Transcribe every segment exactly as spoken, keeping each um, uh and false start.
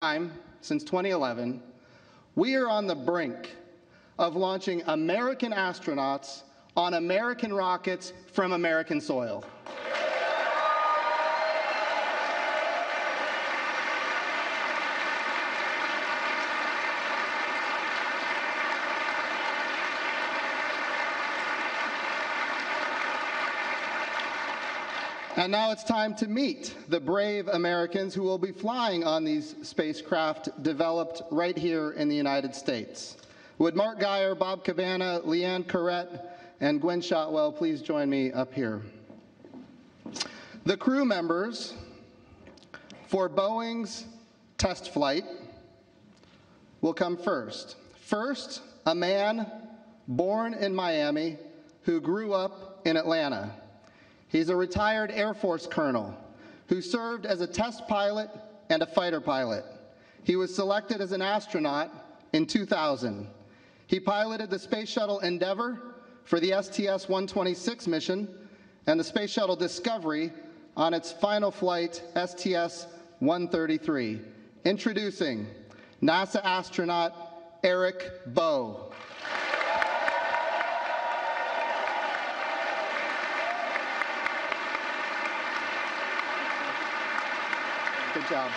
time since twenty eleven, we are on the brink of launching American astronauts on American rockets from American soil. And now it's time to meet the brave Americans who will be flying on these spacecraft developed right here in the United States. Would Mark Geyer, Bob Cabana, Leanne Caret, and Gwen Shotwell please join me up here. The crew members for Boeing's test flight will come first. First, a man born in Miami who grew up in Atlanta. He's a retired Air Force colonel who served as a test pilot and a fighter pilot. He was selected as an astronaut in two thousand. He piloted the Space Shuttle Endeavour for the S T S one twenty-six mission and the Space Shuttle Discovery on its final flight, S T S one thirty-three. Introducing NASA astronaut Eric Boe. Good job.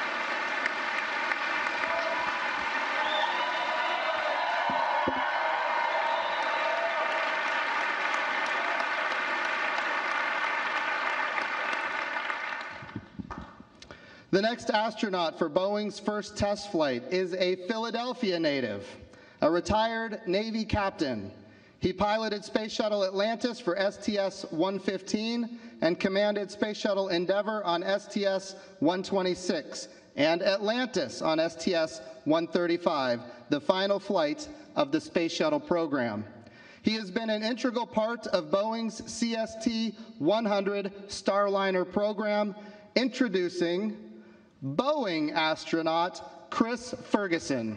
The next astronaut for Boeing's first test flight is a Philadelphia native, a retired Navy captain. He piloted Space Shuttle Atlantis for S T S one fifteen and commanded Space Shuttle Endeavour on S T S one twenty-six and Atlantis on S T S one thirty-five, the final flight of the Space Shuttle program. He has been an integral part of Boeing's C S T one hundred Starliner program. Introducing Boeing astronaut Chris Ferguson.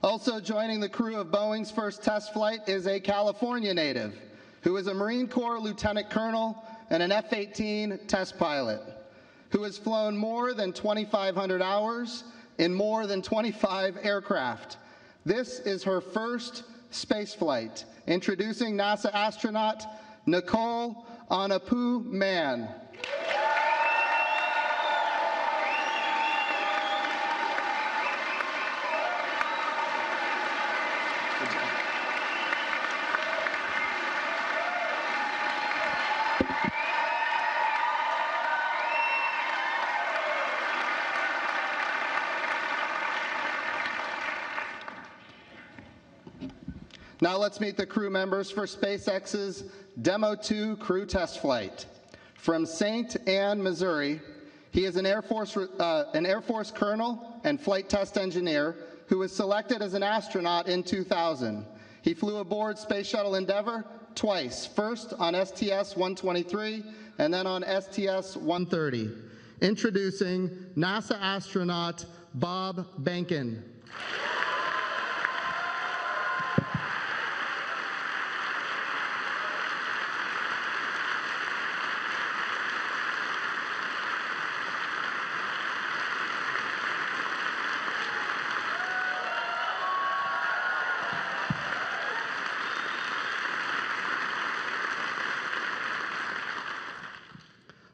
Also joining the crew of Boeing's first test flight is a California native who is a Marine Corps lieutenant colonel and an F eighteen test pilot who has flown more than twenty-five hundred hours in more than twenty-five aircraft. This is her first space flight. Introducing NASA astronaut Nicole Anapu Mann. Now let's meet the crew members for SpaceX's Demo two crew test flight. From Saint Ann, Missouri, he is an Air Force, uh, an Air Force colonel and flight test engineer who was selected as an astronaut in two thousand. He flew aboard Space Shuttle Endeavour twice, first on S T S one twenty-three and then on S T S one thirty. Introducing NASA astronaut Bob Behnken.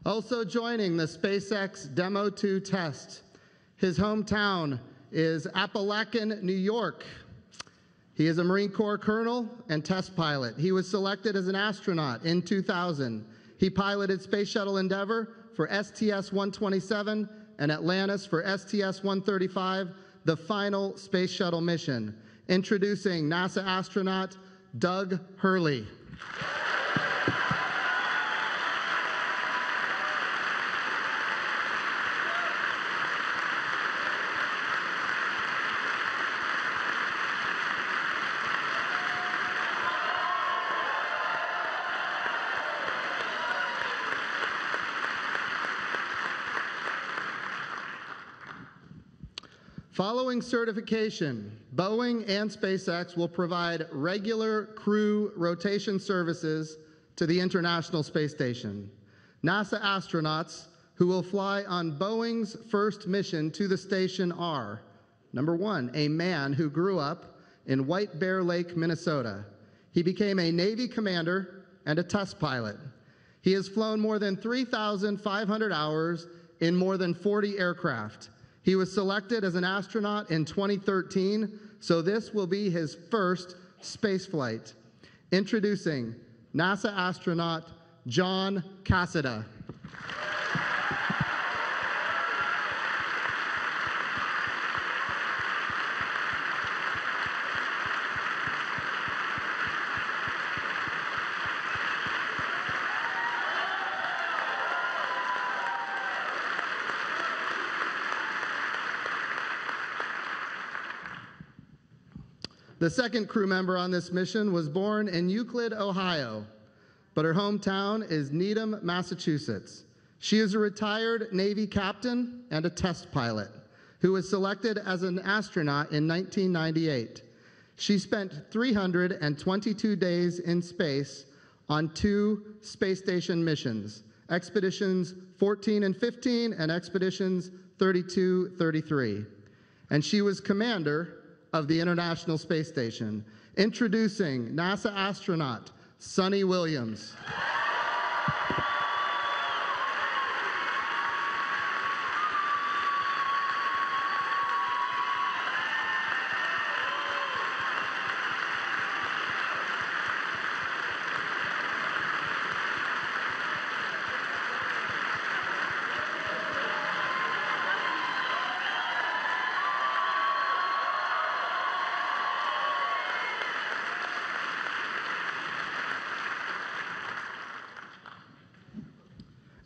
Also joining the SpaceX Demo two test, his hometown is Appalachian, New York. He is a Marine Corps colonel and test pilot. He was selected as an astronaut in two thousand. He piloted Space Shuttle Endeavour for S T S one twenty-seven and Atlantis for S T S one thirty-five, the final Space Shuttle mission. Introducing NASA astronaut Doug Hurley. Following certification, Boeing and SpaceX will provide regular crew rotation services to the International Space Station. NASA astronauts who will fly on Boeing's first mission to the station are, number one, a man who grew up in White Bear Lake, Minnesota. He became a Navy commander and a test pilot. He has flown more than three thousand five hundred hours in more than forty aircraft. He was selected as an astronaut in twenty thirteen, so this will be his first spaceflight. Introducing NASA astronaut John Cassada. The second crew member on this mission was born in Euclid, Ohio, but her hometown is Needham, Massachusetts. She is a retired Navy captain and a test pilot who was selected as an astronaut in nineteen ninety-eight. She spent three hundred twenty-two days in space on two space station missions, Expeditions fourteen and fifteen and Expeditions thirty-two thirty-three. And she was commander of the International Space Station. Introducing NASA astronaut Sunny Williams.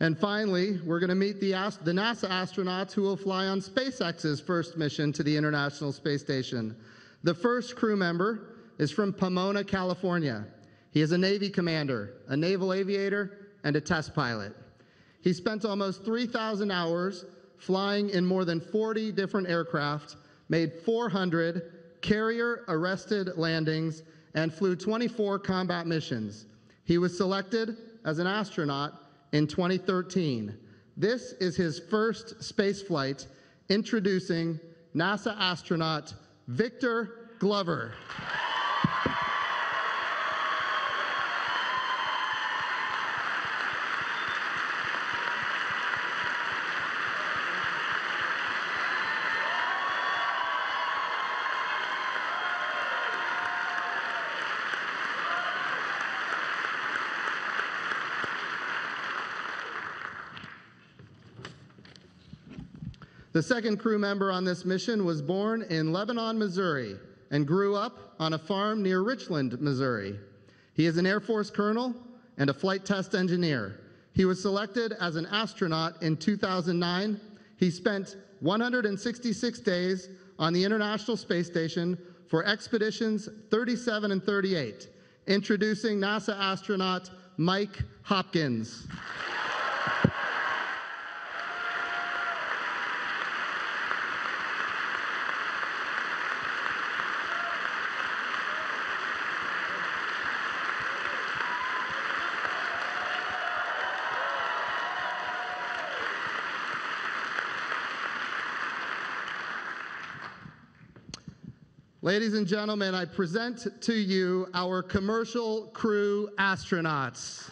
And finally, we're going to meet the, the NASA astronauts who will fly on SpaceX's first mission to the International Space Station. The first crew member is from Pomona, California. He is a Navy commander, a naval aviator, and a test pilot. He spent almost three thousand hours flying in more than forty different aircraft, made four hundred carrier-arrested landings, and flew twenty-four combat missions. He was selected as an astronaut in twenty thirteen. This is his first space flight. Introducing NASA astronaut Victor Glover. The second crew member on this mission was born in Lebanon, Missouri, and grew up on a farm near Richland, Missouri. He is an Air Force colonel and a flight test engineer. He was selected as an astronaut in two thousand nine. He spent one hundred sixty-six days on the International Space Station for Expeditions thirty-seven and thirty-eight. Introducing NASA astronaut Mike Hopkins. Ladies and gentlemen, I present to you our commercial crew astronauts.